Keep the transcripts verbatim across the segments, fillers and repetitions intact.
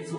Yes,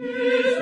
Gesicht,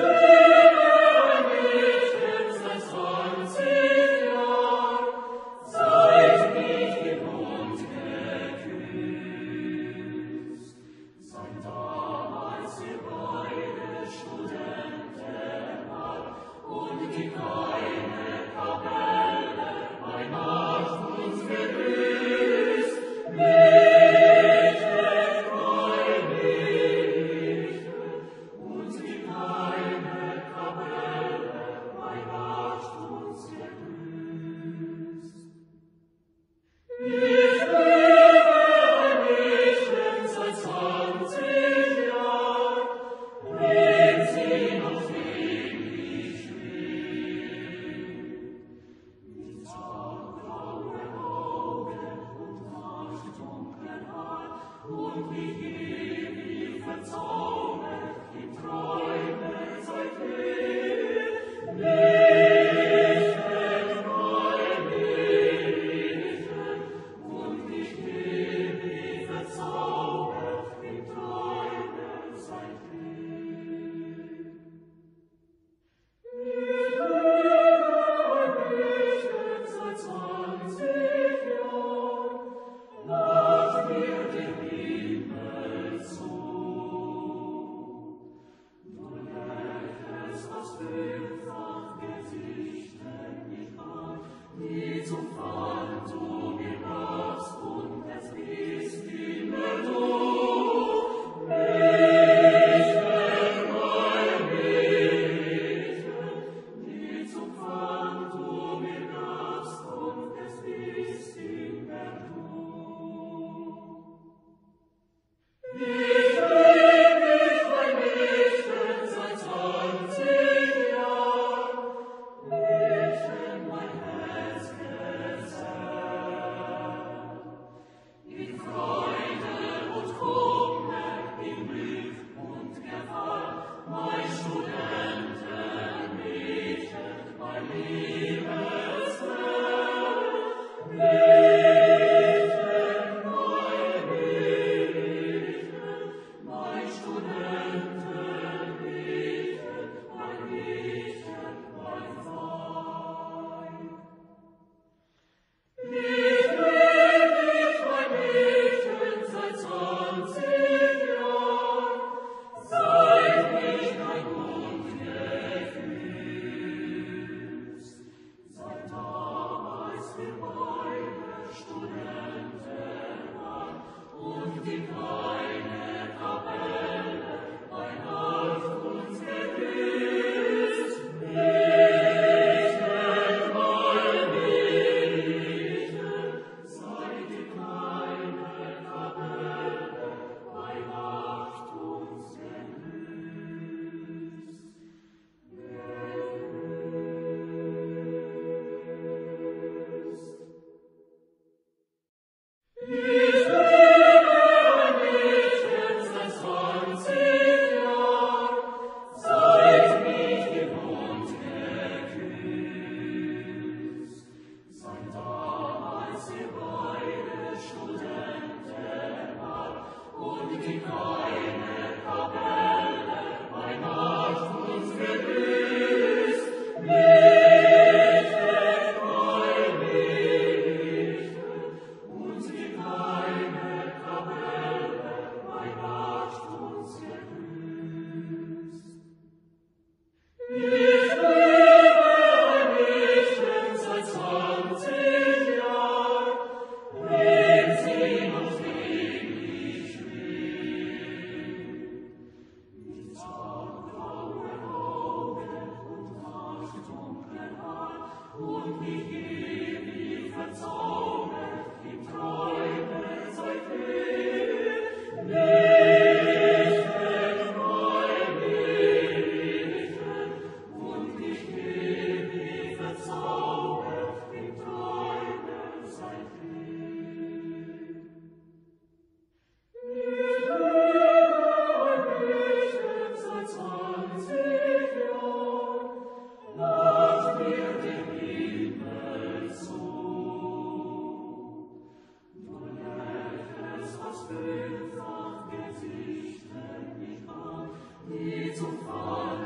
nicht wahr, nie zum Fall.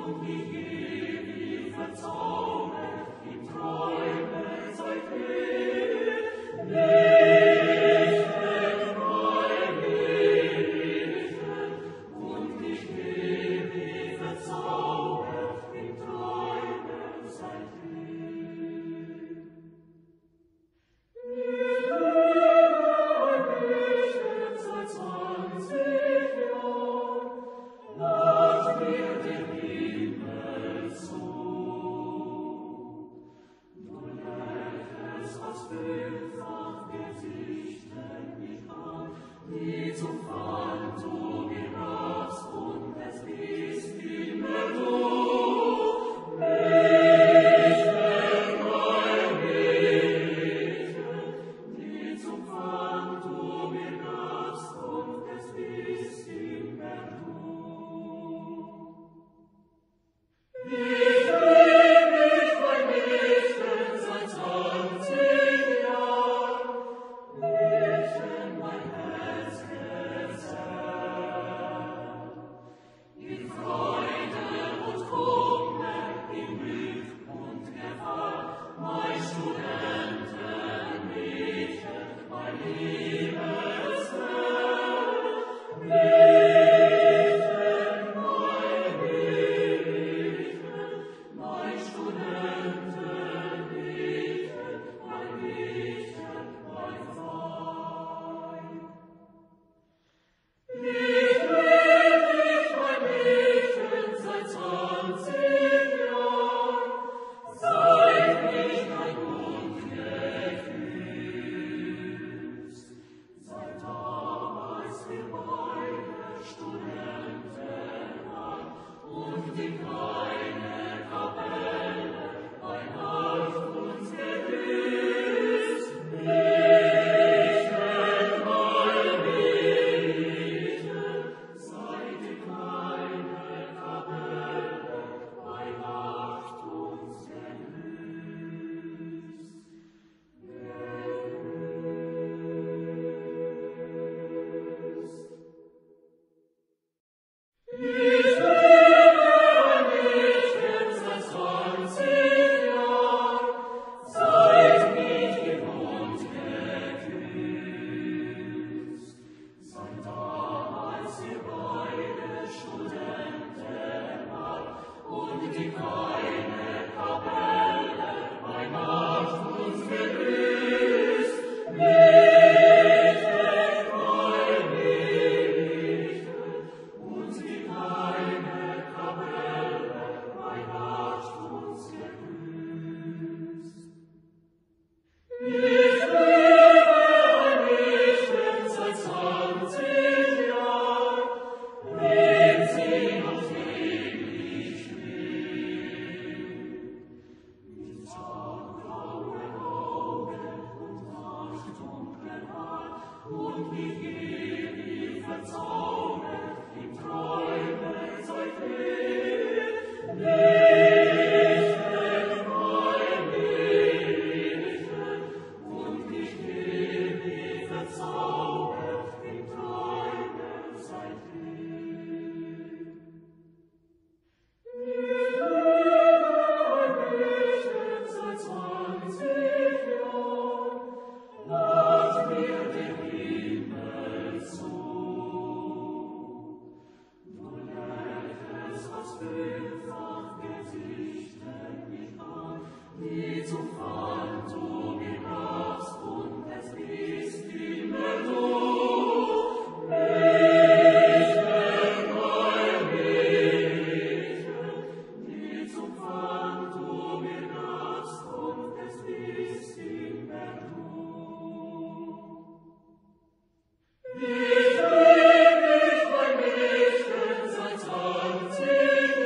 Seid sanft, seht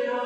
ja,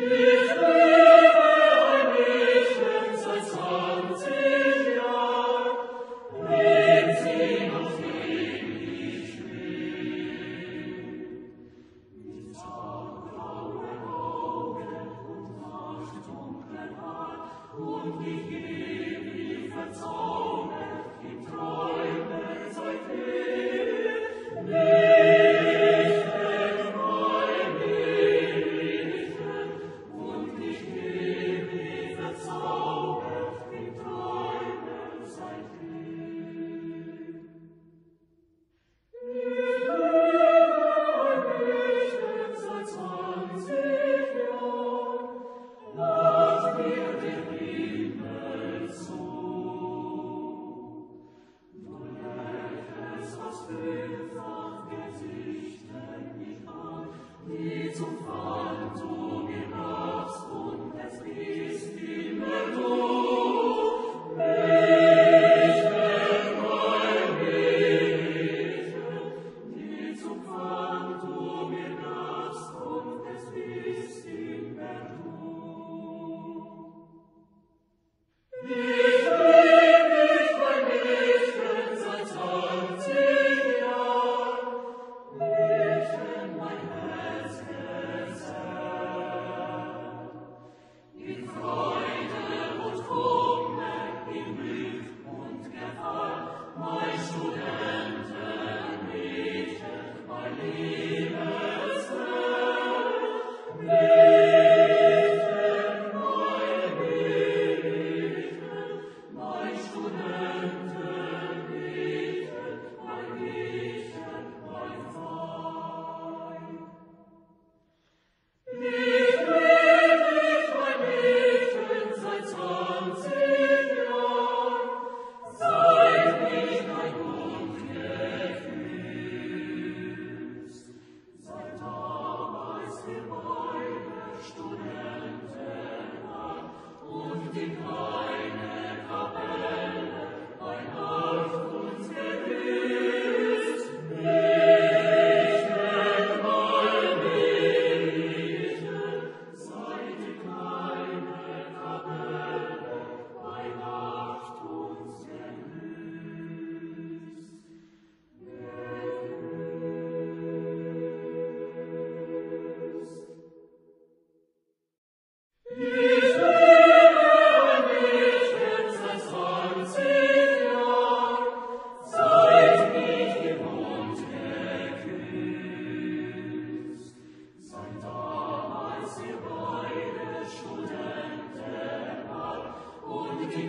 Thank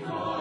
you.